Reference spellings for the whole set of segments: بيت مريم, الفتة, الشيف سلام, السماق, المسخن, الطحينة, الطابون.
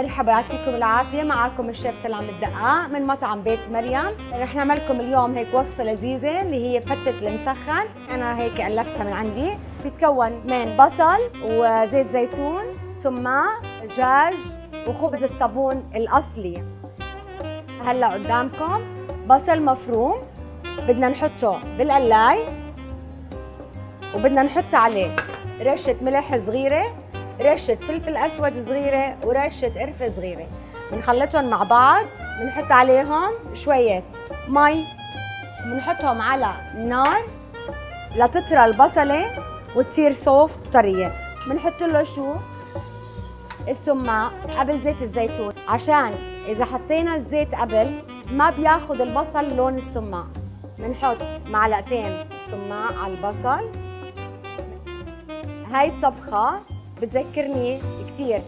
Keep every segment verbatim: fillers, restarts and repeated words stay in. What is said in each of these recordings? مرحبا يعطيكم العافيه. معكم الشيف سلام الدقاق من مطعم بيت مريم. رح نعمل لكم اليوم هيك وصفه لذيذه اللي هي فتة المسخن. انا هيك الفتها من عندي. بتتكون من بصل وزيت زيتون، سماق، دجاج، وخبز الطابون الاصلي. هلا قدامكم بصل مفروم، بدنا نحطه بالقلاي، وبدنا نحط عليه رشه ملح صغيره، رشة فلفل أسود صغيرة، ورشة قرفة صغيرة. بنخلطهم مع بعض، بنحط عليهم شوية مي، بنحطهم على النار لتطرى البصلة وتصير سوفت وطرية. بنحط له شو؟ السماق قبل زيت الزيتون، عشان إذا حطينا الزيت قبل ما بياخد البصل لون السماق. بنحط معلقتين سماق على البصل. هاي الطبخة بتذكرني كثير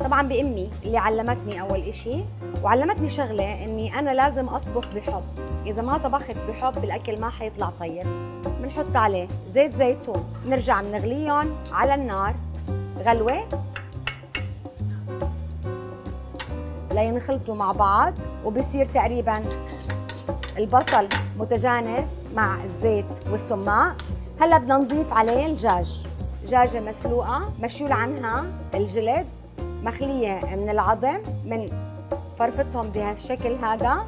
طبعا بامي اللي علمتني اول إشي، وعلمتني شغله اني انا لازم اطبخ بحب. اذا ما طبخت بحب الاكل ما حيطلع طيب. بنحط عليه زيت زيتون، بنرجع بنغليهم على النار غلوه لينخلطوا مع بعض، وبصير تقريبا البصل متجانس مع الزيت والسماق. هلا بدنا نضيف عليه الدجاج، دجاجة مسلوقة مشيول عنها الجلد، مخلية من العظم، من فرفتهم بهالشكل هذا،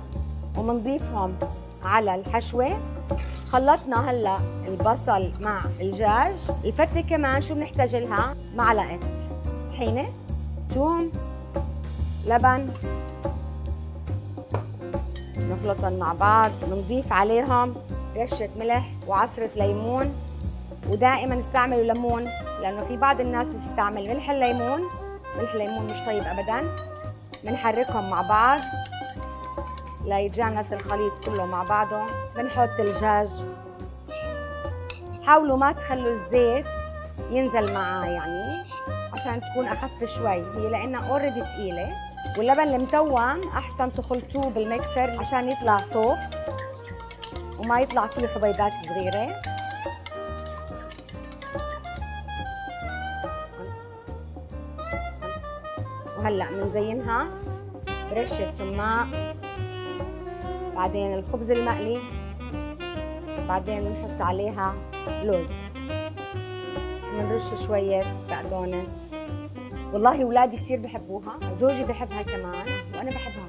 ومنضيفهم على الحشوة. خلطنا هلا البصل مع الدجاج. الفتة كمان شو بنحتاج لها؟ معلقة طحينة، ثوم، لبن. نخلطهم مع بعض، بنضيف عليهم رشة ملح وعصرة ليمون. ودائما استعملوا ليمون، لانه في بعض الناس بتستعمل ملح الليمون، ملح الليمون مش طيب ابدا. بنحركهم مع بعض ليتجانس الخليط كله مع بعضه. بنحط الدجاج، حاولوا ما تخلوا الزيت ينزل معاه يعني عشان تكون اخف شوي هي، لانها اوريدي ثقيله. واللبن المتوم احسن تخلطوه بالمكسر عشان يطلع سوفت وما يطلع فيه حبيبات صغيره. وهلا بنزينها برشة سماق، بعدين الخبز المقلي، بعدين بنحط عليها لوز، بنرش شوية بقدونس. والله ولادي كثير بحبوها، زوجي بحبها كمان، وأنا بحبها